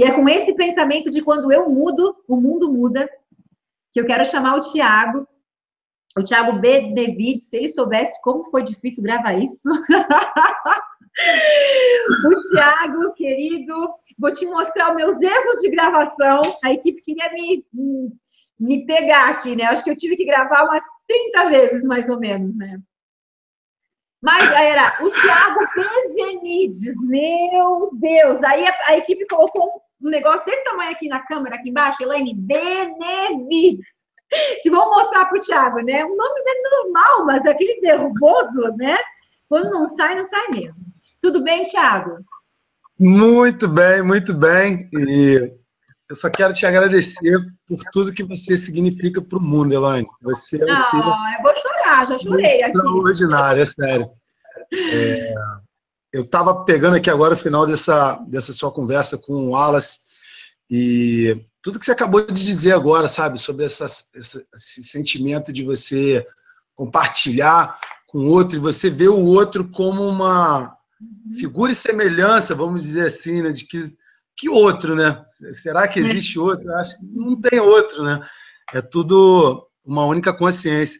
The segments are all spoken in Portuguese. E é com esse pensamento de quando eu mudo, o mundo muda, que eu quero chamar o Thiago Benevides, se ele soubesse como foi difícil gravar isso. O Thiago, querido, vou te mostrar os meus erros de gravação. A equipe queria me pegar aqui, né? Acho que eu tive que gravar umas 30 vezes, mais ou menos, né? Mas, galera, o Thiago Benevides, meu Deus! Aí a equipe colocou um negócio desse tamanho aqui na câmera, aqui embaixo, Elainne Benevides. Se vão mostrar pro Thiago, né? Um nome normal, mas aquele nervoso, né? Quando não sai mesmo. Tudo bem, Thiago? Muito bem, muito bem. E eu só quero te agradecer por tudo que você significa para o mundo, Elainne. Você é eu vou chorar, já chorei aqui. Extraordinário, é sério. É, eu estava pegando aqui agora o final dessa sua conversa com o Wallace e tudo que você acabou de dizer agora, sabe, sobre esse sentimento de você compartilhar com o outro e você vê o outro como uma figura e semelhança, vamos dizer assim, né, de que outro, né? Será que existe outro? Acho que não tem outro, né? É tudo uma única consciência.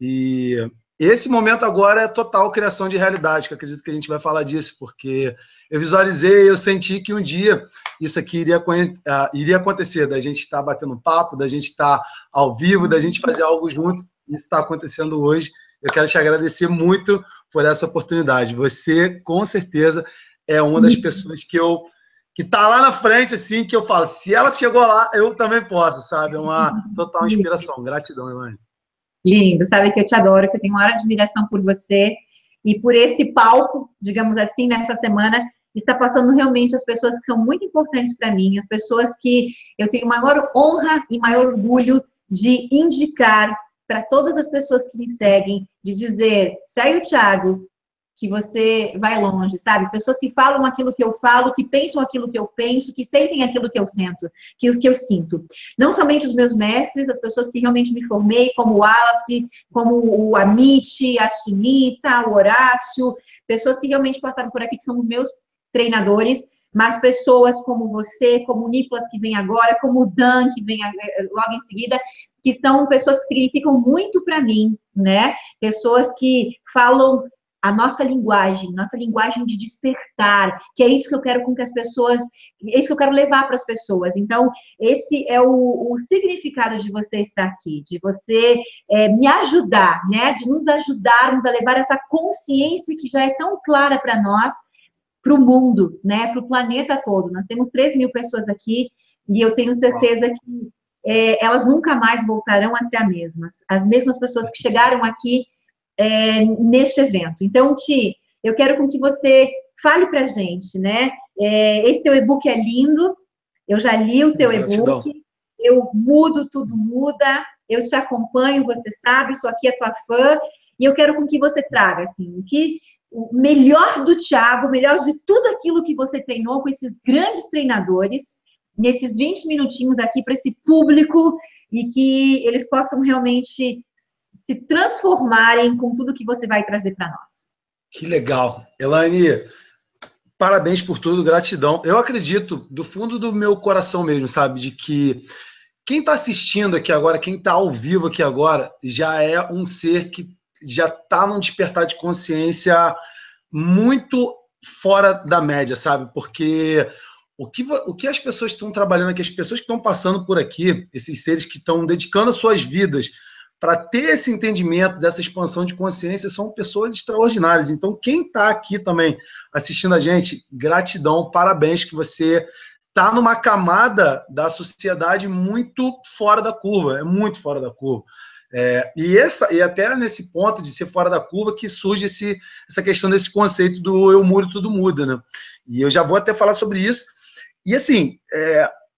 E esse momento agora é total criação de realidade, que eu acredito que a gente vai falar disso, porque eu visualizei, eu senti que um dia isso aqui iria acontecer, da gente estar batendo papo, da gente estar ao vivo, da gente fazer algo junto. Isso está acontecendo hoje. Eu quero te agradecer muito por essa oportunidade. Você, com certeza, é uma das pessoas que está lá na frente, assim, que eu falo, se ela chegou lá, eu também posso, sabe? É uma total inspiração. Gratidão, Elainne. Lindo, sabe que eu te adoro, que eu tenho uma maior admiração por você e por esse palco, digamos assim, nessa semana, está passando realmente as pessoas que são muito importantes para mim, as pessoas que eu tenho maior honra e maior orgulho de indicar para todas as pessoas que me seguem, de dizer, segue o Thiago, que você vai longe, sabe? Pessoas que falam aquilo que eu falo, que pensam aquilo que eu penso, que sentem aquilo que eu sinto, Não somente os meus mestres, as pessoas que realmente me formei, como o Alice, como o Amit, a Sunita, o Horácio, pessoas que realmente passaram por aqui, que são os meus treinadores, mas pessoas como você, como o Nicolas, que vem agora, como o Dan, que vem logo em seguida, que são pessoas que significam muito para mim, né? Pessoas que falam a nossa linguagem de despertar, que é isso que eu quero com que as pessoas, é isso que eu quero levar para as pessoas. Então, esse é o significado de você estar aqui, de você me ajudar, né? De nos ajudarmos a levar essa consciência que já é tão clara para nós, para o mundo, né? Para o planeta todo. Nós temos 3 mil pessoas aqui e eu tenho certeza que elas nunca mais voltarão a ser as mesmas pessoas que chegaram aqui neste evento. Então, Ti, eu quero com que você fale para a gente, né? Esse teu e-book é lindo, eu já li o teu e-book, eu mudo, tudo muda, eu te acompanho, você sabe, sou aqui a tua fã, e eu quero com que você traga, assim, que o melhor do Thiago, o melhor de tudo aquilo que você treinou com esses grandes treinadores, nesses 20 minutinhos aqui para esse público, e que eles possam realmente se transformarem com tudo que você vai trazer para nós. Que legal. Elainne, parabéns por tudo, gratidão. Eu acredito, do fundo do meu coração mesmo, sabe, de que quem está assistindo aqui agora, quem está ao vivo aqui agora, já é um ser que já está num despertar de consciência muito fora da média, sabe? Porque o que as pessoas estão trabalhando aqui, as pessoas que estão passando por aqui, esses seres que estão dedicando as suas vidas para ter esse entendimento dessa expansão de consciência, são pessoas extraordinárias. Então, quem está aqui também assistindo a gente, gratidão, parabéns, que você está numa camada da sociedade muito fora da curva, é muito fora da curva. E até nesse ponto de ser fora da curva que surge essa questão desse conceito do eu mudo, tudo muda, né? E eu já vou até falar sobre isso. E assim,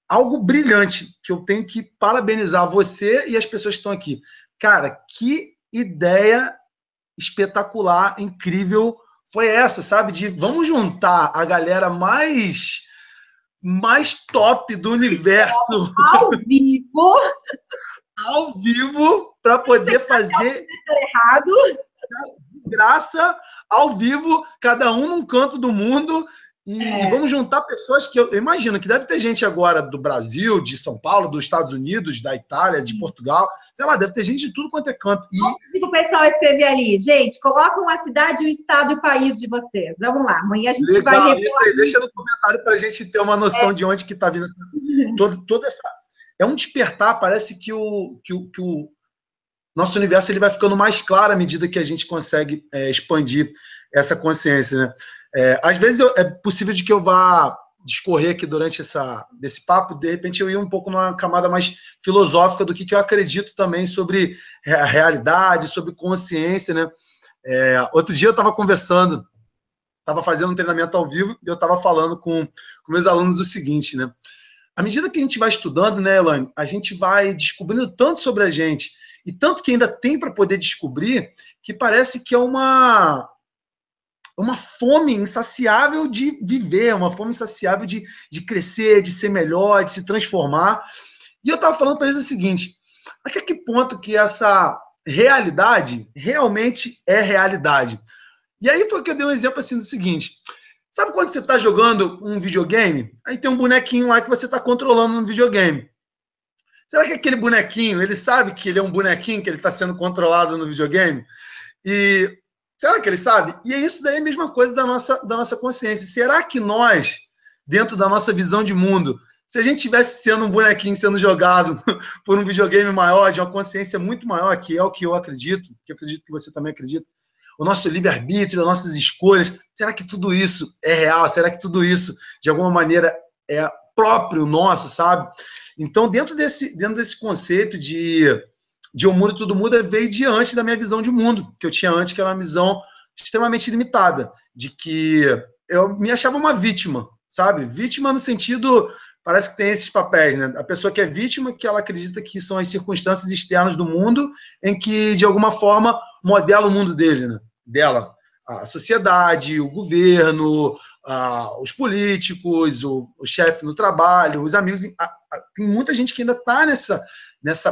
algo brilhante que eu tenho que parabenizar você e as pessoas que estão aqui. Cara, que ideia espetacular, incrível foi essa, sabe? De vamos juntar a galera mais top do universo. Ao vivo! Ao vivo, para poder fazer errado. Graça, ao vivo, cada um num canto do mundo, E vamos juntar pessoas que eu imagino que deve ter gente agora do Brasil, de São Paulo, dos Estados Unidos, da Itália, de Portugal, sei lá, deve ter gente de tudo quanto é canto. E o pessoal escreve ali, gente, colocam a cidade, o estado e o país de vocês. Vamos lá, amanhã a gente vai rever. Isso aí, deixa no comentário para a gente ter uma noção de onde que está vindo essa... toda essa... É um despertar, parece que o nosso universo ele vai ficando mais claro à medida que a gente consegue expandir essa consciência, né? Às vezes é possível de que eu vá discorrer aqui durante esse papo, de repente eu ia um pouco numa camada mais filosófica do que eu acredito também sobre a realidade, sobre consciência, né? Outro dia eu estava conversando, estava fazendo um treinamento ao vivo e eu estava falando com meus alunos o seguinte, né? À medida que a gente vai estudando, né, Elainne, a gente vai descobrindo tanto sobre a gente e tanto que ainda tem para poder descobrir que parece que é uma fome insaciável de viver, uma fome insaciável de crescer, de ser melhor, de se transformar. E eu estava falando para eles o seguinte, até que ponto que essa realidade realmente é realidade? E aí foi que eu dei um exemplo assim do seguinte, sabe quando você está jogando um videogame? Aí tem um bonequinho lá que você está controlando no videogame. Será que aquele bonequinho, ele sabe que ele é um bonequinho, que ele está sendo controlado no videogame? E... será que ele sabe? E é isso daí a mesma coisa da nossa consciência. Será que nós, dentro da nossa visão de mundo, se a gente estivesse sendo um bonequinho sendo jogado por um videogame maior, de uma consciência muito maior, que é o que eu acredito, que eu acredito que você também acredita, o nosso livre-arbítrio, as nossas escolhas, será que tudo isso é real? Será que tudo isso, de alguma maneira, é próprio nosso, sabe? Então, dentro desse conceito de O Mundo Tudo Muda veio diante da minha visão de mundo, que eu tinha antes, que era uma visão extremamente limitada, de que eu me achava uma vítima, sabe? Vítima no sentido, parece que tem esses papéis, né? A pessoa que é vítima, que ela acredita que são as circunstâncias externas do mundo, em que, de alguma forma, modela o mundo dele, né? Dela. A sociedade, o governo, os políticos, o chefe no trabalho, os amigos. Tem muita gente que ainda está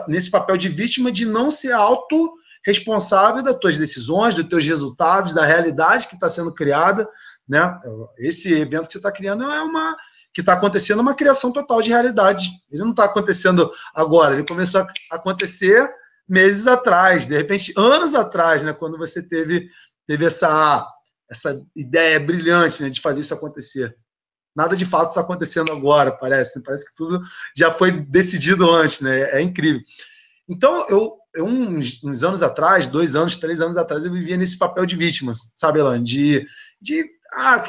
nesse papel de vítima de não ser autorresponsável das tuas decisões, dos teus resultados, da realidade que está sendo criada, né? Esse evento que você está criando que está acontecendo uma criação total de realidade. Ele não está acontecendo agora, ele começou a acontecer meses atrás, de repente anos atrás, né? Quando você teve essa ideia brilhante, né, de fazer isso acontecer. Nada de fato está acontecendo agora, parece. Parece que tudo já foi decidido antes, né? É incrível. Então, eu uns anos atrás, 2 anos, 3 anos atrás, eu vivia nesse papel de vítima, sabe, Elainne?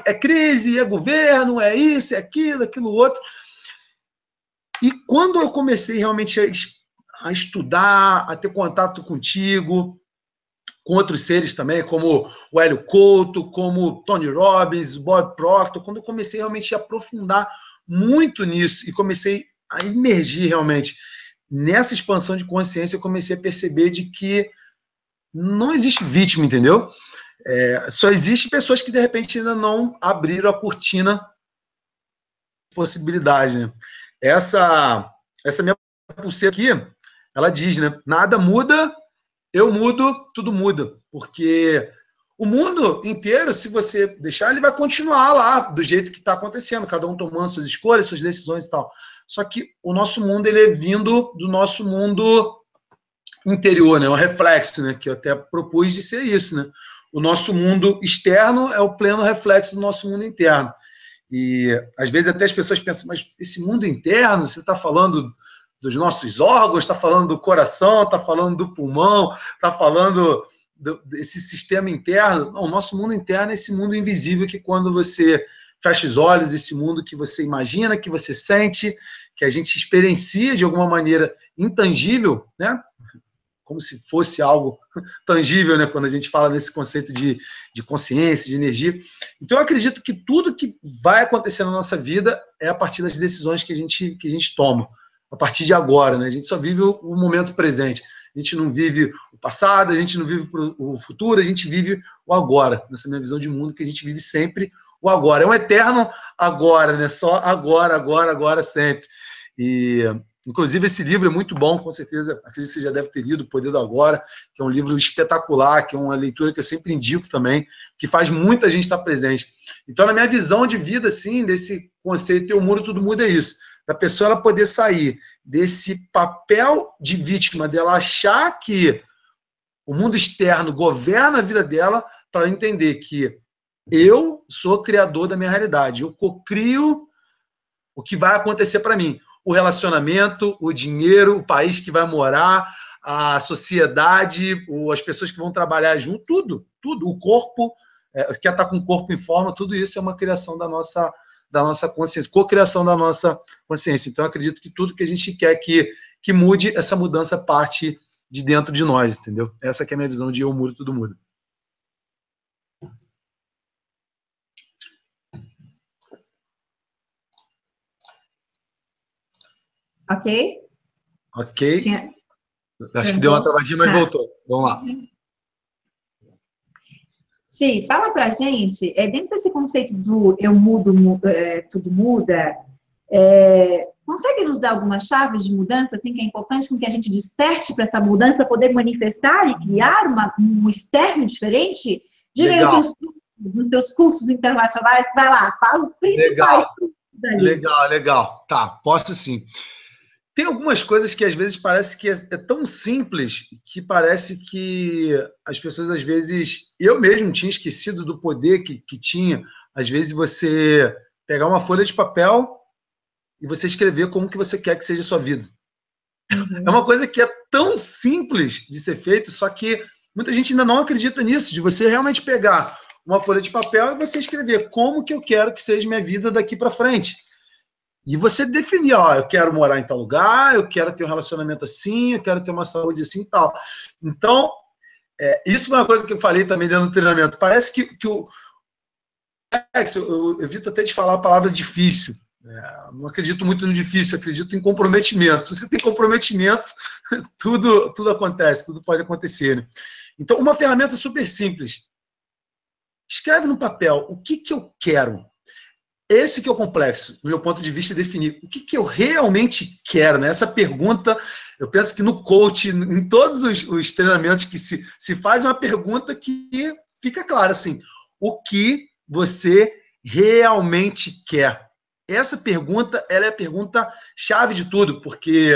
É crise, é governo, é isso, é aquilo outro. E quando eu comecei realmente a estudar, a ter contato contigo, com outros seres também, como o Hélio Couto, como o Tony Robbins, Bob Proctor, quando eu comecei realmente a aprofundar muito nisso e comecei a emergir realmente nessa expansão de consciência, eu comecei a perceber de que não existe vítima, entendeu? Só existe pessoas que, de repente, ainda não abriram a cortina de possibilidade, né? Essa minha pulseira aqui, ela diz, né? Nada muda, eu mudo, tudo muda, porque o mundo inteiro, se você deixar, ele vai continuar lá, do jeito que está acontecendo, cada um tomando suas escolhas, suas decisões e tal. Só que o nosso mundo, ele é vindo do nosso mundo interior, né? Um reflexo, né? Que eu até propus de ser isso, né? O nosso mundo externo é o pleno reflexo do nosso mundo interno. E, às vezes, até as pessoas pensam, mas esse mundo interno, você está falando dos nossos órgãos, está falando do coração, está falando do pulmão, está falando desse sistema interno. Não, o nosso mundo interno é esse mundo invisível que quando você fecha os olhos, esse mundo que você imagina, que você sente, que a gente experiencia de alguma maneira intangível, né? Como se fosse algo tangível, né? Quando a gente fala nesse conceito de consciência, de energia. Então, eu acredito que tudo que vai acontecer na nossa vida é a partir das decisões que a gente toma. A partir de agora, né? A gente só vive o momento presente. A gente não vive o passado, a gente não vive o futuro, a gente vive o agora. Nessa minha visão de mundo, que a gente vive sempre o agora. É um eterno agora, né? Só agora, agora, agora, sempre. E Inclusive, esse livro é muito bom, com certeza, acredito que você já deve ter lido, O Poder do Agora, que é um livro espetacular, que é uma leitura que eu sempre indico também, que faz muita gente estar presente. Então, na minha visão de vida, assim, desse conceito Eu Muro, Tudo Muda, é isso. Da pessoa ela poder sair desse papel de vítima, dela achar que o mundo externo governa a vida dela, para entender que eu sou criador da minha realidade, eu cocrio o que vai acontecer para mim. O relacionamento, o dinheiro, o país que vai morar, a sociedade, as pessoas que vão trabalhar junto, tudo. O corpo, quer estar com o corpo em forma, tudo isso é uma criação da nossa consciência, cocriação da nossa consciência. Então, eu acredito que tudo que a gente quer que mude, essa mudança parte de dentro de nós, entendeu? Essa que é a minha visão de Eu Muro, Tudo Muda. Ok? Ok. Tinha... Acho que deu uma travadinha, mas voltou. Vamos lá. Sim, fala pra gente, dentro desse conceito do eu mudo, tudo muda, consegue nos dar algumas chaves de mudança, assim, que é importante com que a gente desperte para essa mudança, poder manifestar e criar um externo diferente? Diga aí nos teus cursos internacionais, vai lá, fala os principais. Legal. Tá, posso sim. Tem algumas coisas que às vezes parece que é tão simples que parece que as pessoas às vezes... Eu mesmo tinha esquecido do poder que tinha. Às vezes você pegar uma folha de papel e você escrever como que você quer que seja a sua vida. É uma coisa que é tão simples de ser feito, só que muita gente ainda não acredita nisso, de você realmente pegar uma folha de papel e você escrever como que eu quero que seja minha vida daqui para frente. E você definir, ó, eu quero morar em tal lugar, eu quero ter um relacionamento assim, eu quero ter uma saúde assim e tal. Então, isso é uma coisa que eu falei também dentro do treinamento. Parece que o... Eu evito até de falar a palavra difícil. Não acredito muito no difícil, acredito em comprometimento. Se você tem comprometimento, tudo acontece, tudo pode acontecer. Né? Então, uma ferramenta super simples. Escreve no papel o que eu quero. Esse que é o complexo, do meu ponto de vista, é definir o que eu realmente quero, né? Essa pergunta, eu penso que no coach, em todos os treinamentos que se faz uma pergunta que fica clara, assim, o que você realmente quer? Essa pergunta, ela é a pergunta chave de tudo, porque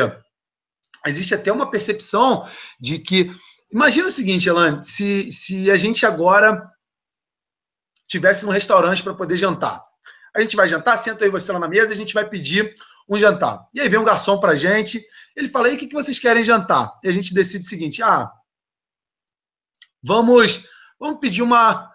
existe até uma percepção de que, imagina o seguinte, Elaine, se a gente agora tivesse num restaurante para poder jantar, a gente vai jantar, senta aí você lá na mesa, a gente vai pedir um jantar. E aí vem um garçom pra gente, ele fala, e o que vocês querem jantar? E a gente decide o seguinte, vamos pedir uma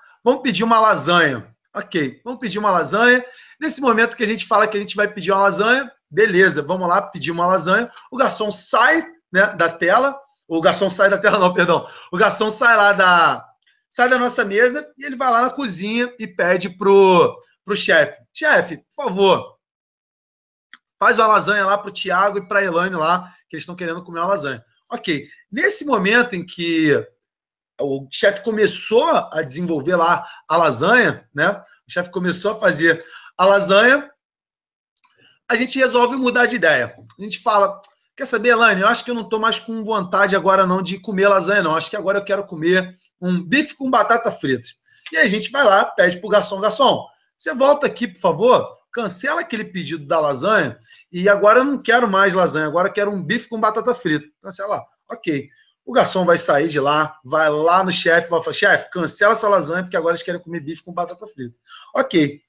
lasanha. Ok, vamos pedir uma lasanha. Nesse momento que a gente fala que a gente vai pedir uma lasanha, beleza, vamos lá pedir uma lasanha. O garçom sai, né, da tela, o garçom sai lá sai da nossa mesa e ele vai lá na cozinha e pede pro chefe. Chefe, por favor, faz uma lasanha lá pro Thiago e pra Elaine lá, que eles estão querendo comer uma lasanha. Ok. Nesse momento em que o chefe começou a desenvolver lá a lasanha, né? O chefe começou a fazer a lasanha, a gente resolve mudar de ideia. A gente fala, quer saber, Elaine, eu acho que eu não estou mais com vontade agora não de comer lasanha, não. Acho que agora eu quero comer um bife com batata frita. E aí a gente vai lá, pede pro garçom, garçom, você volta aqui, por favor, cancela aquele pedido da lasanha e agora eu não quero mais lasanha, agora eu quero um bife com batata frita. Cancela lá. Ok. O garçom vai sair de lá, vai lá no chefe, vai falar, chefe, cancela essa lasanha porque agora eles querem comer bife com batata frita. Ok.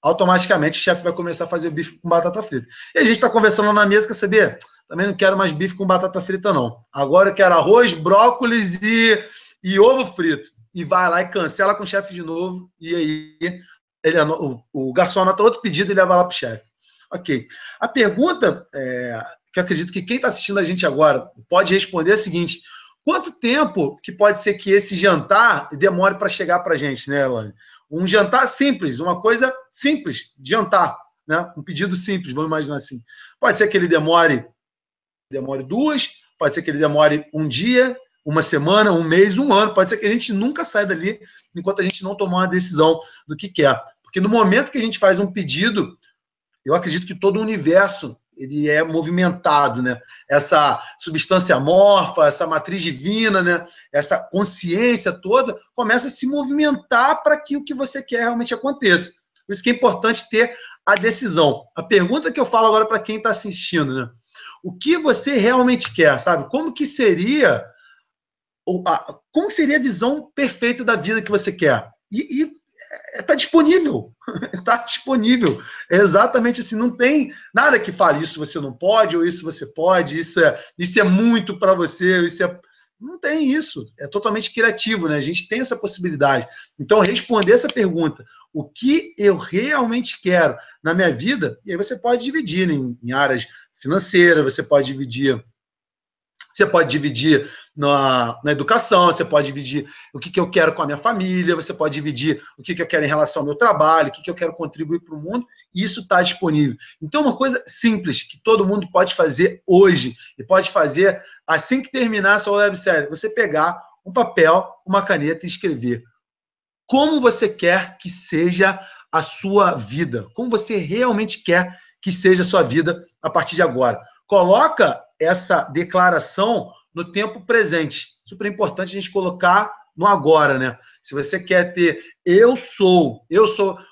Automaticamente o chefe vai começar a fazer o bife com batata frita. E a gente está conversando na mesa, quer saber? Também não quero mais bife com batata frita, não. Agora eu quero arroz, brócolis e ovo frito. E vai lá e cancela com o chefe de novo e aí... O garçom anota outro pedido e leva lá para o chefe. Ok. A pergunta que eu acredito que quem está assistindo a gente agora pode responder é a seguinte: quanto tempo que pode ser que esse jantar demore para chegar para a gente, né, Elaine? Um jantar simples, uma coisa simples de jantar, né? Um pedido simples, vamos imaginar assim. Pode ser que ele demore 2, pode ser que ele demore um dia, uma semana, um mês, um ano. Pode ser que a gente nunca saia dali enquanto a gente não tomar uma decisão do que quer. Porque no momento que a gente faz um pedido, eu acredito que todo o universo ele é movimentado, né? Essa substância amorfa, essa matriz divina, né? Essa consciência toda começa a se movimentar para que o que você quer realmente aconteça. Por isso que é importante ter a decisão. A pergunta que eu falo agora para quem está assistindo, né? O que você realmente quer, sabe? Como seria a visão perfeita da vida que você quer? Está disponível, está disponível. É exatamente assim, não tem nada que fale isso você não pode, ou isso você pode, isso é muito para você, não tem isso, é totalmente criativo, né? A gente tem essa possibilidade. Então, responder essa pergunta, o que eu realmente quero na minha vida, e aí você pode dividir em áreas financeiras, você pode dividir na educação, você pode dividir o que eu quero com a minha família, você pode dividir o que eu quero em relação ao meu trabalho, o que eu quero contribuir para o mundo, e isso está disponível. Então, uma coisa simples que todo mundo pode fazer hoje, e pode fazer assim que terminar essa websérie, você pegar um papel, uma caneta e escrever como você quer que seja a sua vida, como você realmente quer que seja a sua vida a partir de agora. Coloca essa declaração no tempo presente. Super importante a gente colocar no agora, né? Se você quer ter, eu sou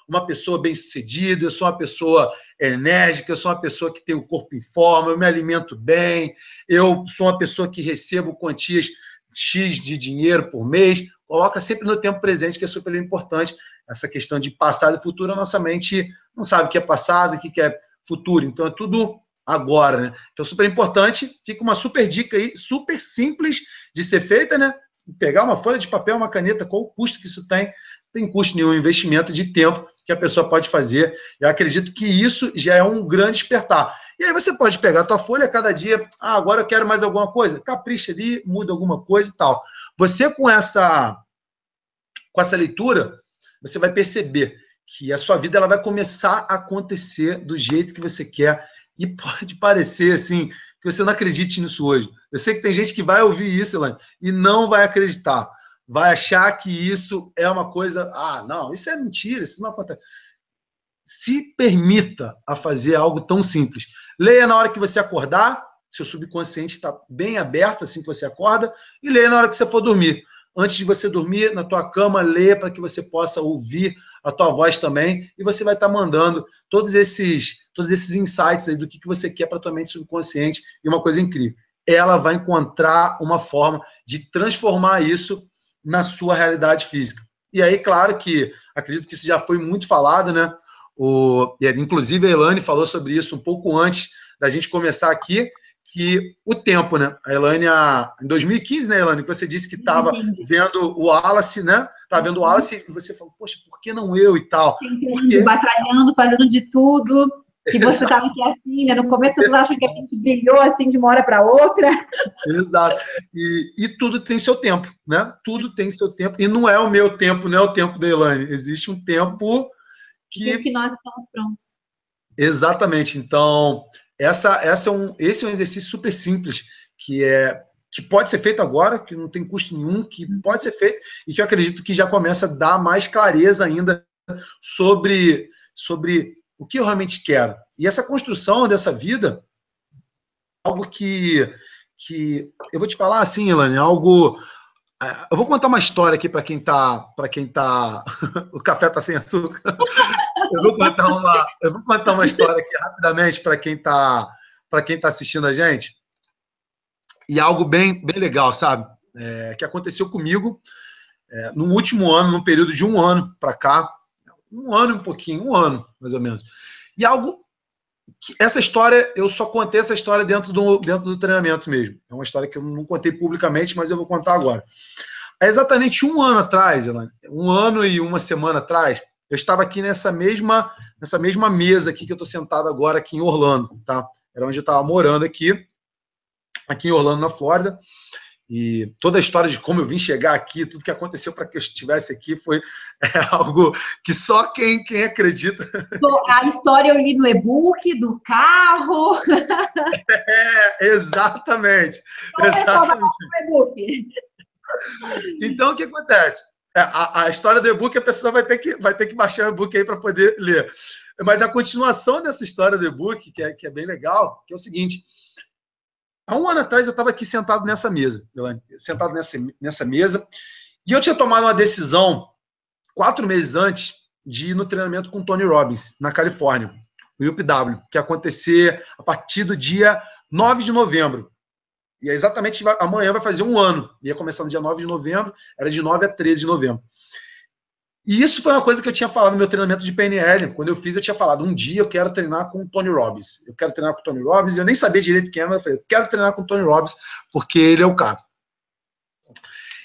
uma pessoa bem-sucedida, eu sou uma pessoa enérgica, eu sou uma pessoa que tem o corpo em forma, eu me alimento bem, eu sou uma pessoa que recebo quantias X de dinheiro por mês, coloca sempre no tempo presente, que é super importante. Essa questão de passado e futuro, a nossa mente não sabe o que é passado, o que é futuro, então é tudo agora, né? Então, super importante, fica uma super dica aí, super simples de ser feita, né? Pegar uma folha de papel, uma caneta, qual o custo que isso tem? Não tem custo nenhum, investimento de tempo que a pessoa pode fazer. Eu acredito que isso já é um grande despertar. E aí você pode pegar a tua folha cada dia, agora eu quero mais alguma coisa, capricha ali, muda alguma coisa e tal. Você, com essa leitura, você vai perceber que a sua vida ela vai começar a acontecer do jeito que você quer. E pode parecer, assim, que você não acredite nisso hoje. Eu sei que tem gente que vai ouvir isso, Elainne, e não vai acreditar. Vai achar que isso é uma coisa... não, isso é mentira, isso não acontece. Se permita a fazer algo tão simples. Leia na hora que você acordar, seu subconsciente está bem aberto assim que você acorda, e leia na hora que você for dormir. Antes de você dormir, na tua cama, leia para que você possa ouvir a tua voz também, e você vai estar mandando todos esses insights aí do que você quer para a tua mente subconsciente. E uma coisa incrível, ela vai encontrar uma forma de transformar isso na sua realidade física. E aí, claro que, acredito que isso já foi muito falado, né? Inclusive, a Elainne falou sobre isso um pouco antes da gente começar aqui, que o tempo, né? A Elainne, em 2015, né, Elainne, que você disse que estava vendo o Wallace, né? Estava vendo o Alice e você falou, poxa, por que não eu e tal? Porque... batalhando, fazendo de tudo, que você estava aqui assim, né? No começo vocês acham que a gente brilhou assim de uma hora para outra. Exato. E tudo tem seu tempo, né? Tudo tem seu tempo. E não é o meu tempo, não é o tempo da Elainne. Existe um tempo que nós estamos prontos. Exatamente. Então... Esse é um exercício super simples, que pode ser feito agora, que não tem custo nenhum, que pode ser feito, e que eu acredito que já começa a dar mais clareza ainda sobre o que eu realmente quero. E essa construção dessa vida, algo que eu vou te falar assim, Elainne, algo... Eu vou contar uma história aqui para quem está... O café está sem açúcar. Eu vou contar uma história aqui rapidamente para quem está assistindo a gente. E algo bem legal, sabe? Que aconteceu comigo no último ano, num período de um ano para cá. Um ano e um pouquinho, um ano mais ou menos. E algo... Essa história, eu só contei essa história dentro do treinamento mesmo. É uma história que eu não contei publicamente, mas eu vou contar agora. Há exatamente um ano atrás, Elainne, um ano e uma semana atrás, eu estava aqui nessa mesma mesa aqui que eu estou sentado agora aqui em Orlando, tá? Era onde eu estava morando aqui em Orlando, na Flórida. E toda a história de como eu vim chegar aqui, tudo que aconteceu para que eu estivesse aqui, foi algo que só quem acredita. A história eu li no e-book, do carro. Exatamente. Exatamente. Então, o que acontece? A história do e-book, a pessoa vai ter que baixar o e-book aí para poder ler. Mas a continuação dessa história do e-book, que é bem legal, que é o seguinte. Há um ano atrás eu estava aqui sentado nessa mesa, Elainne, sentado nessa mesa, e eu tinha tomado uma decisão 4 meses antes de ir no treinamento com o Tony Robbins, na Califórnia, no UPW, que ia acontecer a partir do dia 9 de novembro. E é exatamente amanhã vai fazer um ano. Ia começar no dia 9 de novembro, era de 9 a 13 de novembro. E isso foi uma coisa que eu tinha falado no meu treinamento de PNL. Quando eu fiz, eu tinha falado, um dia eu quero treinar com o Tony Robbins. Eu quero treinar com o Tony Robbins. Eu nem sabia direito quem era, mas eu falei, quero treinar com o Tony Robbins, porque ele é o cara.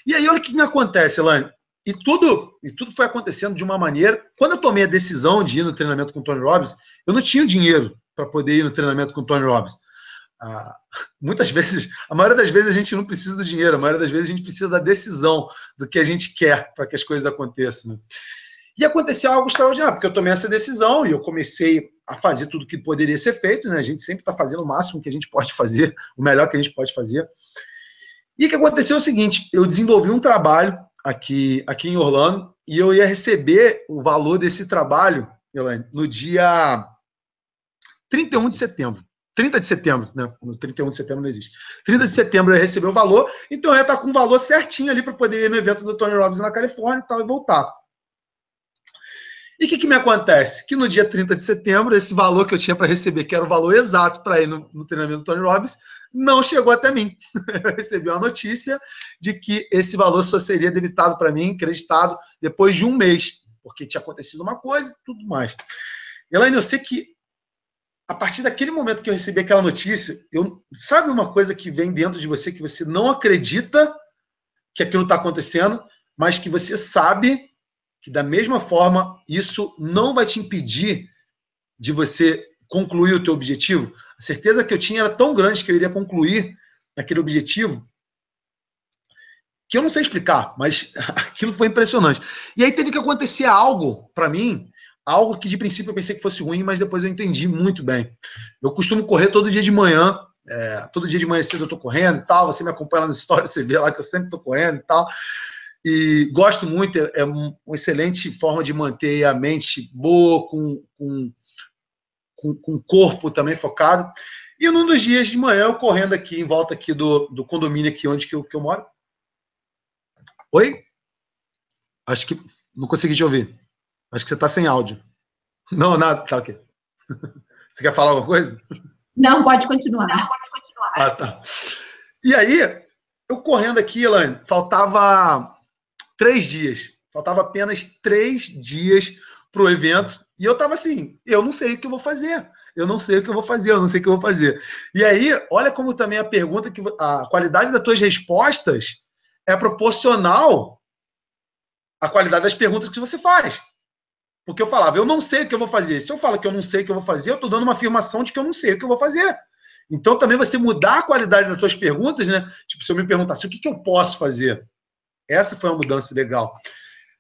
E aí, olha o que me acontece, Elainne. E tudo foi acontecendo de uma maneira... Quando eu tomei a decisão de ir no treinamento com o Tony Robbins, eu não tinha dinheiro para poder ir no treinamento com o Tony Robbins. Muitas vezes, a maioria das vezes a gente não precisa do dinheiro, a maioria das vezes a gente precisa da decisão do que a gente quer para que as coisas aconteçam, né? E aconteceu algo extraordinário, porque eu tomei essa decisão e eu comecei a fazer tudo que poderia ser feito, né? A gente sempre está fazendo o máximo que a gente pode fazer, o melhor que a gente pode fazer. E o que aconteceu é o seguinte, eu desenvolvi um trabalho aqui em Orlando e eu ia receber o valor desse trabalho, Elainne, no dia 31 de setembro. 30 de setembro, né? No 31 de setembro não existe. 30 de setembro eu ia receber o valor, então eu ia estar com o valor certinho ali para poder ir no evento do Tony Robbins na Califórnia e tal, e voltar. E o que me acontece? Que no dia 30 de setembro, esse valor que eu tinha para receber, que era o valor exato para ir no treinamento do Tony Robbins, não chegou até mim. Eu recebi uma notícia de que esse valor só seria debitado para mim, creditado, depois de um mês, porque tinha acontecido uma coisa e tudo mais. Elainne, eu sei que a partir daquele momento que eu recebi aquela notícia, sabe uma coisa que vem dentro de você, que você não acredita que aquilo está acontecendo, mas que você sabe que, da mesma forma, isso não vai te impedir de você concluir o teu objetivo? A certeza que eu tinha era tão grande que eu iria concluir aquele objetivo, que eu não sei explicar, mas aquilo foi impressionante. E aí teve que acontecer algo para mim, algo que de princípio eu pensei que fosse ruim, mas depois eu entendi muito bem. Eu costumo correr todo dia de manhã, todo dia de manhã cedo eu tô correndo e tal, você me acompanha nas histórias, você vê lá que eu sempre tô correndo e tal, e gosto muito, é uma excelente forma de manter a mente boa, com o corpo também focado. E num dos dias de manhã, eu correndo aqui, em volta aqui do condomínio aqui, onde que eu moro. Oi? Acho que não consegui te ouvir. Acho que você está sem áudio. Não, nada, tá ok. Você quer falar alguma coisa? Não, pode continuar. Ah, tá. E aí, eu correndo aqui, Elainne, faltava 3 dias. Faltava apenas 3 dias para o evento. E eu estava assim, eu não sei o que eu vou fazer. E aí, olha como também a pergunta, que a qualidade das tuas respostas é proporcional à qualidade das perguntas que você faz. Porque eu falava, eu não sei o que eu vou fazer. Se eu falo que eu não sei o que eu vou fazer, eu estou dando uma afirmação de que eu não sei o que eu vou fazer. Então, também você mudar a qualidade das suas perguntas, né? Tipo, se eu me perguntasse, o que eu posso fazer? Essa foi uma mudança legal.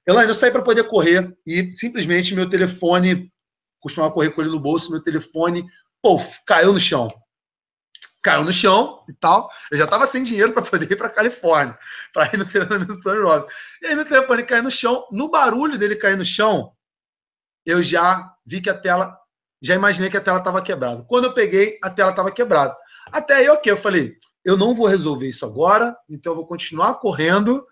Elainne, eu saí para poder correr e, simplesmente, meu telefone, costumava correr com ele no bolso, meu telefone, puff, caiu no chão. Caiu no chão e tal. Eu já estava sem dinheiro para poder ir para a Califórnia, para ir no treinamento do Tony Robbins. E aí, meu telefone caiu no chão. No barulho dele cair no chão, eu já vi que a tela, já imaginei que a tela estava quebrada. Quando eu peguei, a tela estava quebrada. Até aí, ok, eu falei, eu não vou resolver isso agora, então eu vou continuar correndo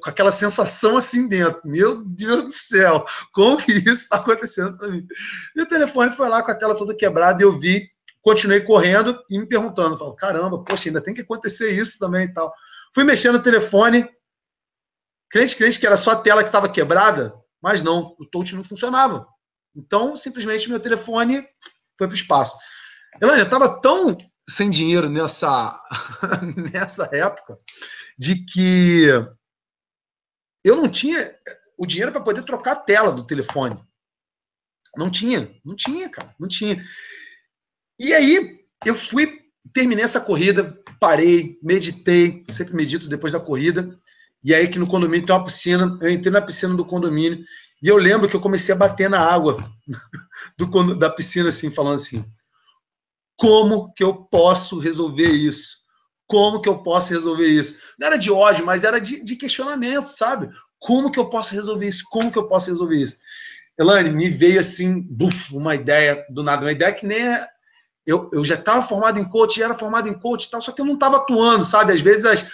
com aquela sensação assim dentro. Meu Deus do céu, como que isso está acontecendo para mim? E o telefone foi lá com a tela toda quebrada e eu vi, continuei correndo e me perguntando, falo, caramba, poxa, ainda tem que acontecer isso também e tal. Fui mexendo no telefone, crente que era só a tela que estava quebrada, mas não, o touch não funcionava. Então, simplesmente, meu telefone foi para o espaço. Elainne, eu estava tão sem dinheiro nessa época de que eu não tinha o dinheiro para poder trocar a tela do telefone. Não tinha, cara. E aí, eu fui, terminei essa corrida, parei, meditei, sempre medito depois da corrida. E aí que no condomínio tem uma piscina, eu entrei na piscina do condomínio e eu lembro que eu comecei a bater na água da piscina assim, falando assim, como que eu posso resolver isso? Como que eu posso resolver isso? Não era de ódio, mas era de questionamento, sabe? Como que eu posso resolver isso? Elaine, me veio assim, buf, uma ideia do nada. Uma ideia que nem é... Eu já estava formado em coach, era formado em coach e tal, só que eu não estava atuando, sabe? Às vezes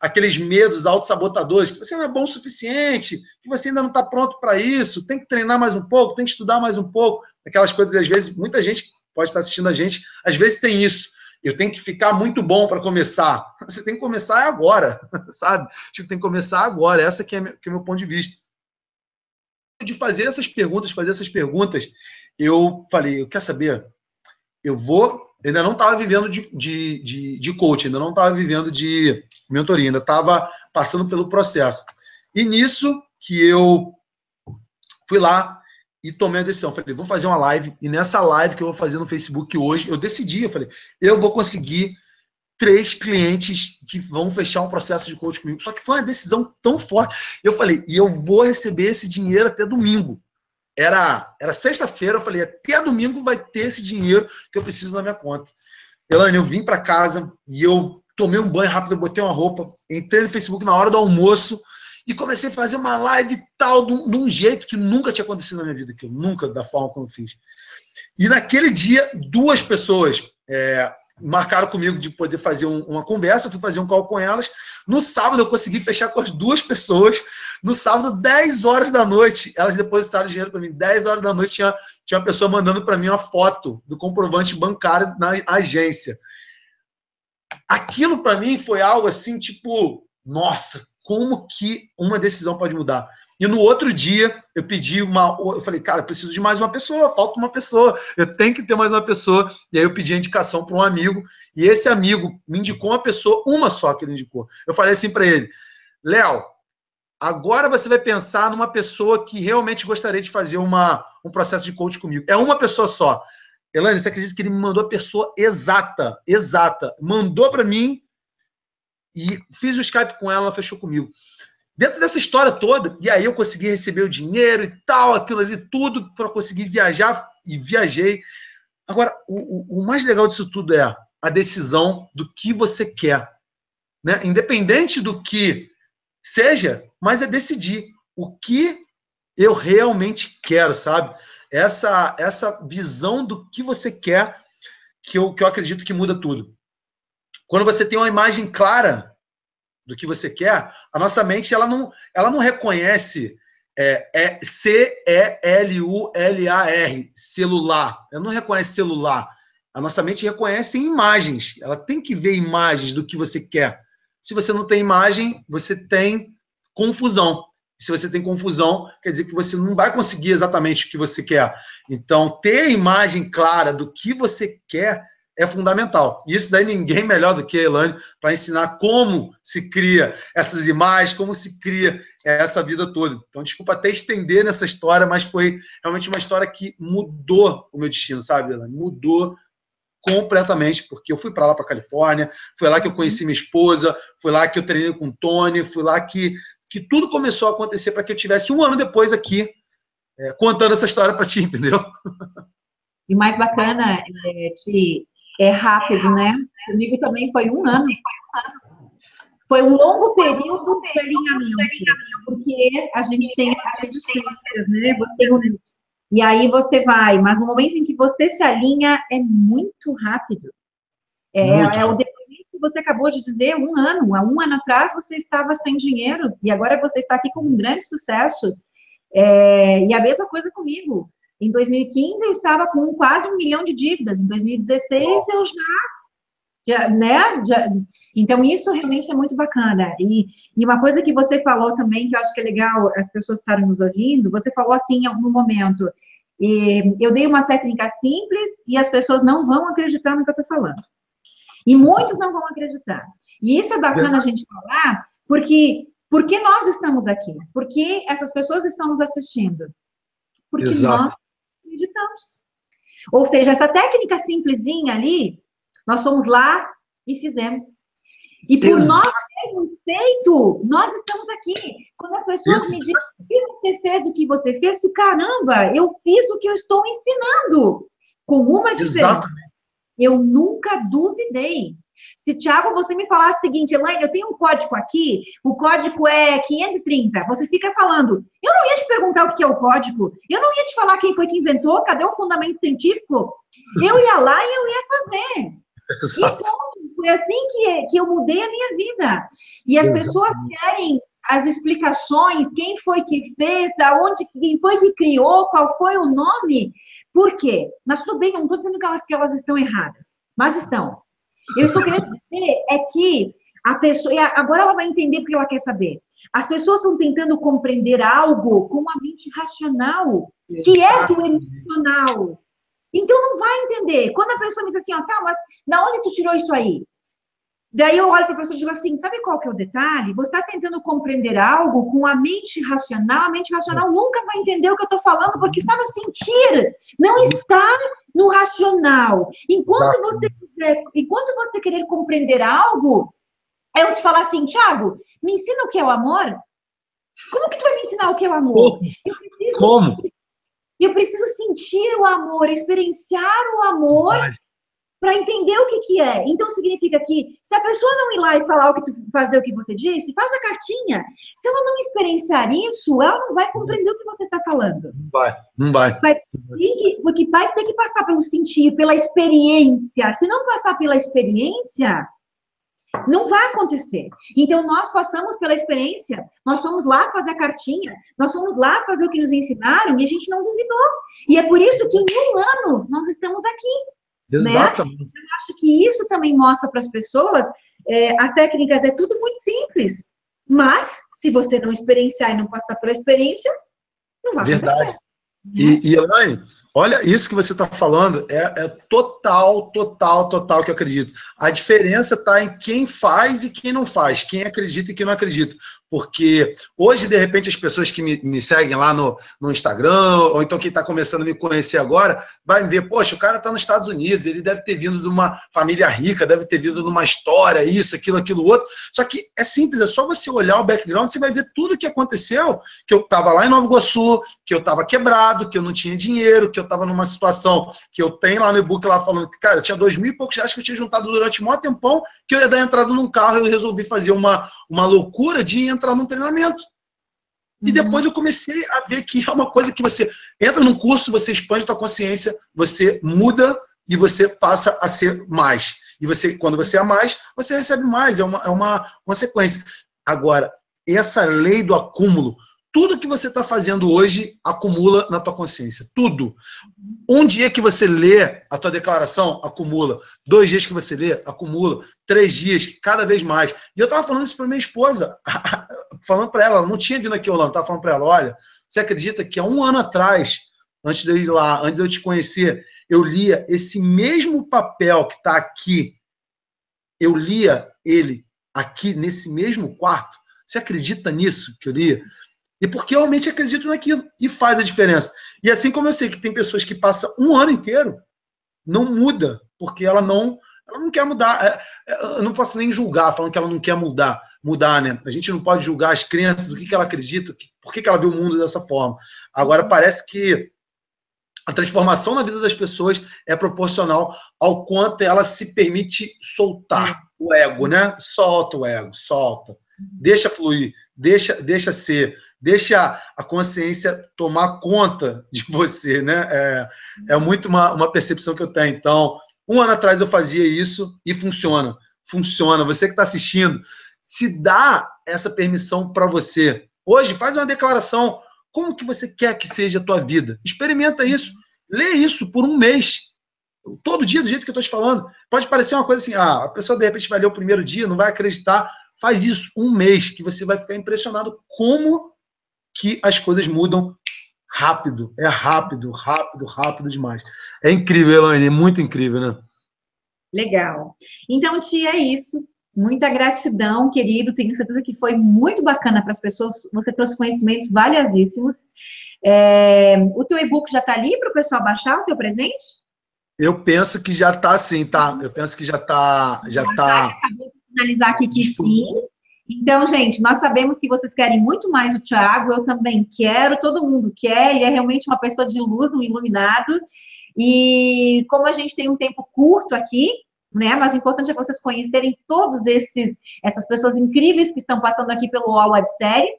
aqueles medos autossabotadores, que você não é bom o suficiente, que você ainda não está pronto para isso, tem que treinar mais um pouco, tem que estudar mais um pouco. Aquelas coisas, às vezes, muita gente pode estar assistindo a gente, às vezes tem isso. Eu tenho que ficar muito bom para começar. Você tem que começar agora, sabe? Tipo, tem que começar agora. Essa que é o meu ponto de vista. De fazer essas perguntas, eu falei, quer saber? Eu vou... Eu ainda não estava vivendo de coaching, ainda não estava vivendo de mentoria, ainda estava passando pelo processo. E nisso que eu fui lá e tomei a decisão. Falei, vou fazer uma live, e nessa live que eu vou fazer no Facebook hoje, eu decidi, eu falei, eu vou conseguir 3 clientes que vão fechar um processo de coaching comigo. Só que foi uma decisão tão forte. Eu falei, e eu vou receber esse dinheiro até domingo. Era sexta-feira, eu falei, até domingo vai ter esse dinheiro que eu preciso na minha conta. Elaine, eu vim para casa e eu tomei um banho rápido, eu botei uma roupa, entrei no Facebook na hora do almoço e comecei a fazer uma live tal, de um jeito que nunca tinha acontecido na minha vida, que eu nunca, da forma como eu fiz. E naquele dia, 2 pessoas marcaram comigo de poder fazer uma conversa, eu fui fazer um call com elas. No sábado eu consegui fechar com as 2 pessoas. No sábado, 10 horas da noite, elas depositaram dinheiro para mim. 10 horas da noite tinha uma pessoa mandando para mim uma foto do comprovante bancário na agência. Aquilo para mim foi algo assim, tipo, nossa, como que uma decisão pode mudar? E no outro dia, eu falei, cara, preciso de mais uma pessoa, falta uma pessoa, eu tenho que ter mais uma pessoa. E aí eu pedi a indicação para um amigo, e esse amigo me indicou uma pessoa, uma só que ele indicou. Eu falei assim para ele, Léo, agora você vai pensar numa pessoa que realmente gostaria de fazer um processo de coaching comigo. É uma pessoa só. Elaine, você acredita que ele me mandou a pessoa exata. Mandou para mim e fiz o Skype com ela fechou comigo. Dentro dessa história toda, e aí eu consegui receber o dinheiro e tal, aquilo ali, tudo para conseguir viajar, e viajei. Agora, o mais legal disso tudo é a decisão do que você quer, né? Independente do que seja, mas é decidir o que eu realmente quero, sabe? Essa visão do que você quer, que eu acredito que muda tudo. Quando você tem uma imagem clara do que você quer, a nossa mente ela não reconhece C-E-L-U-L-A-R, celular. Ela não reconhece celular. A nossa mente reconhece imagens. Ela tem que ver imagens do que você quer. Se você não tem imagem, você tem confusão. Se você tem confusão, quer dizer que você não vai conseguir exatamente o que você quer. Então, ter a imagem clara do que você quer é fundamental. E isso daí ninguém melhor do que a Elaine para ensinar como se cria essas imagens, como se cria essa vida toda. Então, desculpa até estender nessa história, mas foi realmente uma história que mudou o meu destino, sabe, Elaine? Mudou completamente, porque eu fui para lá, para a Califórnia, foi lá que eu conheci minha esposa, foi lá que eu treinei com o Tony, foi lá que tudo começou a acontecer para que eu tivesse um ano depois aqui contando essa história para ti, entendeu? E mais bacana, é rápido, né? Comigo também foi um ano. Foi um longo período de alinhamento, porque a gente tem as resistências, né? E aí você vai, mas no momento em que você se alinha, é muito rápido. É o depoimento que você acabou de dizer, há um ano atrás você estava sem dinheiro, e agora você está aqui com um grande sucesso. E a mesma coisa comigo. Em 2015, eu estava com quase 1 milhão de dívidas. Em 2016, eu já... Então, isso realmente é muito bacana. E uma coisa que você falou também, que eu acho que é legal as pessoas estarem nos ouvindo, você falou assim em algum momento, eu dei uma técnica simples e as pessoas não vão acreditar no que eu estou falando. E muitos não vão acreditar. E isso é bacana a gente falar, porque nós estamos aqui? Porque essas pessoas estão nos assistindo? Porque Exato. Nós acreditamos. Ou seja, essa técnica simplesinha ali, nós fomos lá e fizemos. E por Exato. Nós termos feito, nós estamos aqui. Quando as pessoas Exato. Me dizem o que você fez, caramba, eu fiz o que eu estou ensinando. Com uma diferença. Exato. Eu nunca duvidei. Se, Thiago, você me falar o seguinte, Elainne, eu tenho um código aqui, o código é 530, você fica falando, eu não ia te perguntar o que é o código, eu não ia te falar quem foi que inventou, cadê o fundamento científico? Eu ia lá e eu ia fazer. Exato. Então, foi assim que eu mudei a minha vida. E as Exato. Pessoas querem as explicações, quem foi que fez, da onde, quem foi que criou, qual foi o nome. Por quê? Mas tudo bem, eu não estou dizendo que elas estão erradas, mas estão. Eu estou querendo dizer é que a pessoa... Agora ela vai entender porque ela quer saber. As pessoas estão tentando compreender algo com a mente racional, que é do emocional. Então não vai entender. Quando a pessoa me diz assim, ó, tá, mas da onde tu tirou isso aí? Daí eu olho para a pessoa e digo assim, sabe qual que é o detalhe? Você está tentando compreender algo com a mente racional nunca vai entender o que eu estou falando, porque está no sentir, não está no racional. Enquanto você querer compreender algo, eu te falar assim, Thiago, me ensina o que é o amor? Como que tu vai me ensinar o que é o amor? Eu preciso sentir o amor, experienciar o amor... para entender o que que é. Então, significa que, se a pessoa não ir lá e falar fazer o que você disse, faz a cartinha. Se ela não experienciar isso, ela não vai compreender o que você está falando. Não vai. Porque vai ter que passar pelo sentir, pela experiência. Se não passar pela experiência, não vai acontecer. Então, nós passamos pela experiência, nós fomos lá fazer a cartinha, nós fomos lá fazer o que nos ensinaram e a gente não duvidou. E é por isso que, em um ano, nós estamos aqui. Exatamente. Né? Eu acho que isso também mostra para as pessoas, as técnicas é tudo muito simples, mas se você não experienciar e não passar pela experiência, não vai acontecer. E, Elainne, olha, isso que você está falando é total que eu acredito. A diferença está em quem faz e quem não faz, quem acredita e quem não acredita. Porque hoje, de repente, as pessoas que me seguem lá no Instagram, ou então quem está começando a me conhecer agora, vai me ver, poxa, o cara está nos Estados Unidos, ele deve ter vindo de uma família rica, deve ter vindo de uma história, isso, aquilo, aquilo, outro. Só que é simples, é só você olhar o background, você vai ver tudo o que aconteceu, que eu estava lá em Nova Iguaçu, que eu estava quebrado, que eu não tinha dinheiro, que eu estava numa situação que eu tenho lá no e-book lá falando que, cara, eu tinha R$2000 e poucos que eu tinha juntado durante um maior tempão, que eu ia dar entrada num carro, eu resolvi fazer uma loucura de entrar num treinamento. E depois eu comecei a ver que é uma coisa que você entra num curso, você expande a tua consciência, você muda e você passa a ser mais. E você, quando você é mais, você recebe mais. É uma consequência. Agora, essa lei do acúmulo, tudo que você está fazendo hoje acumula na tua consciência. Tudo. Um dia que você lê a tua declaração, acumula. 2 dias que você lê, acumula. 3 dias, cada vez mais. E eu estava falando isso para minha esposa. Falando para ela, não tinha vindo aqui, Orlando. Estava falando para ela, olha, você acredita que há um ano atrás, antes de eu ir lá, antes de eu te conhecer, eu lia esse mesmo papel que está aqui. Eu lia ele aqui, nesse mesmo quarto. Você acredita nisso que eu lia? E porque eu realmente acredito naquilo. E faz a diferença. E assim como eu sei que tem pessoas que passam um ano inteiro, não muda, porque ela não quer mudar. Eu não posso nem julgar, falando que ela não quer mudar. Mudar, né? A gente não pode julgar as crenças, do que ela acredita, por que ela vê o mundo dessa forma. Agora, parece que a transformação na vida das pessoas é proporcional ao quanto ela se permite soltar o ego, né? Solta o ego, solta. Deixa fluir, deixa ser. Deixa a consciência tomar conta de você, né? É muito uma percepção que eu tenho. Então, um ano atrás eu fazia isso e funciona. Funciona. Você que está assistindo, se dá essa permissão para você. Hoje, faz uma declaração. Como que você quer que seja a tua vida? Experimenta isso. Lê isso por um mês. Todo dia, do jeito que eu estou te falando. Pode parecer uma coisa assim, a pessoa de repente vai ler o primeiro dia, não vai acreditar. Faz isso um mês, que você vai ficar impressionado como que as coisas mudam rápido. É rápido demais. É incrível, Elainne, é muito incrível, né? Legal. Então, tia, é isso. Muita gratidão, querido. Tenho certeza que foi muito bacana para as pessoas. Você trouxe conhecimentos valiosíssimos. O teu e-book já está ali para o pessoal baixar, o teu presente? Eu penso que já está, sim, tá? Eu penso que já está... Acabei de finalizar aqui que sim. Então, gente, nós sabemos que vocês querem muito mais o Thiago, eu também quero, todo mundo quer, ele é realmente uma pessoa de luz, um iluminado, e como a gente tem um tempo curto aqui, né? Mas o importante é vocês conhecerem todos essas pessoas incríveis que estão passando aqui pelo All Websérie.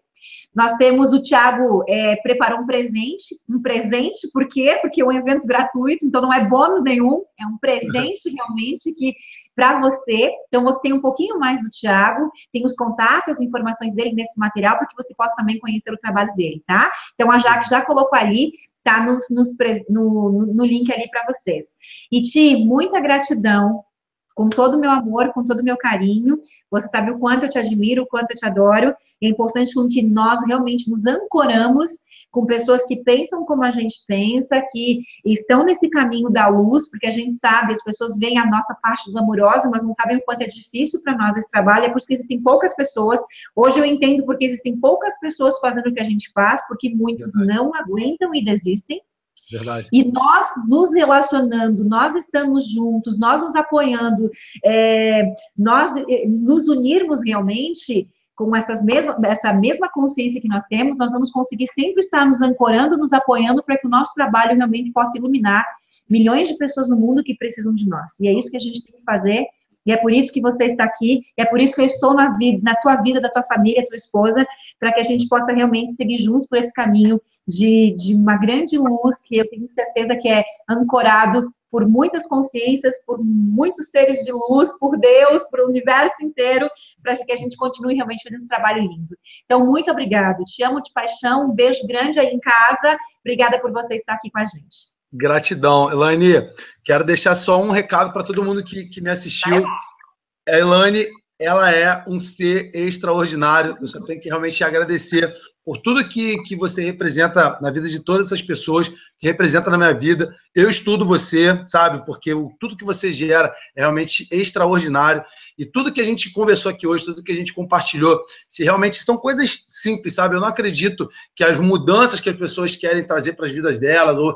Nós temos o Thiago, preparou um presente, por quê? Porque é um evento gratuito, então não é bônus nenhum, é um presente realmente que para você. Então você tem um pouquinho mais do Thiago, tem os contatos, as informações dele nesse material, para que você possa também conhecer o trabalho dele, tá? Então a Jaque já colocou ali, tá no link ali para vocês. E Ti, muita gratidão, com todo o meu amor, com todo o meu carinho. Você sabe o quanto eu te admiro, o quanto eu te adoro. É importante que nós realmente nos ancoramos com pessoas que pensam como a gente pensa, que estão nesse caminho da luz, porque a gente sabe, as pessoas veem a nossa parte glamourosa, mas não sabem o quanto é difícil para nós esse trabalho, é por isso que existem poucas pessoas. Hoje eu entendo porque existem poucas pessoas fazendo o que a gente faz, porque muitos não aguentam e desistem. Verdade. E nós nos relacionando, nós estamos juntos, nós nos apoiando, nós nos unirmos realmente com essa mesma consciência que nós temos, nós vamos conseguir sempre estar nos ancorando, nos apoiando, para que o nosso trabalho realmente possa iluminar milhões de pessoas no mundo que precisam de nós. E é isso que a gente tem que fazer, e é por isso que você está aqui, e é por isso que eu estou na tua vida, da tua família, da tua esposa, para que a gente possa realmente seguir juntos por esse caminho de uma grande luz, que eu tenho certeza que é ancorado por muitas consciências, por muitos seres de luz, por Deus, por o universo inteiro, para que a gente continue realmente fazendo esse trabalho lindo. Então, muito obrigado, te amo de paixão, um beijo grande aí em casa, obrigada por você estar aqui com a gente. Gratidão. Elainne, quero deixar só um recado para todo mundo que me assistiu. A Elainne, ela é um ser extraordinário. Você tem que realmente agradecer por tudo que você representa na vida de todas essas pessoas, que representa na minha vida. Eu estudo você, sabe? Porque tudo que você gera é realmente extraordinário. E tudo que a gente conversou aqui hoje, tudo que a gente compartilhou, se realmente são coisas simples, sabe? Eu não acredito que as mudanças que as pessoas querem trazer para as vidas delas, ou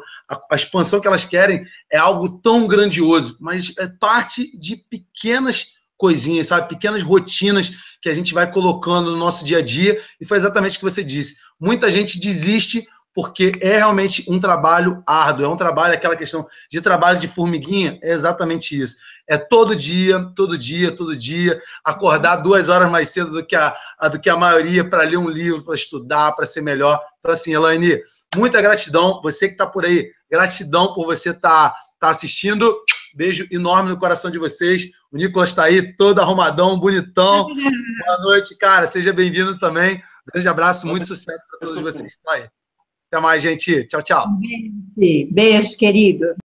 a expansão que elas querem, é algo tão grandioso. Mas é parte de pequenas coisinhas, sabe? Pequenas rotinas que a gente vai colocando no nosso dia a dia. E foi exatamente o que você disse. Muita gente desiste, porque é realmente um trabalho árduo, é um trabalho, aquela questão de trabalho de formiguinha, é exatamente isso. É todo dia, todo dia, todo dia, acordar 2 horas mais cedo do que a maioria para ler um livro, para estudar, para ser melhor. Então, assim, Elainne, muita gratidão, você que está por aí, gratidão por você estar assistindo. Beijo enorme no coração de vocês. O Nicolas está aí, todo arrumadão, bonitão. Boa noite, cara, seja bem-vindo também. Grande abraço, muito sucesso para todos vocês que estão aí. Até mais, gente. Tchau, tchau. Beijo, querido.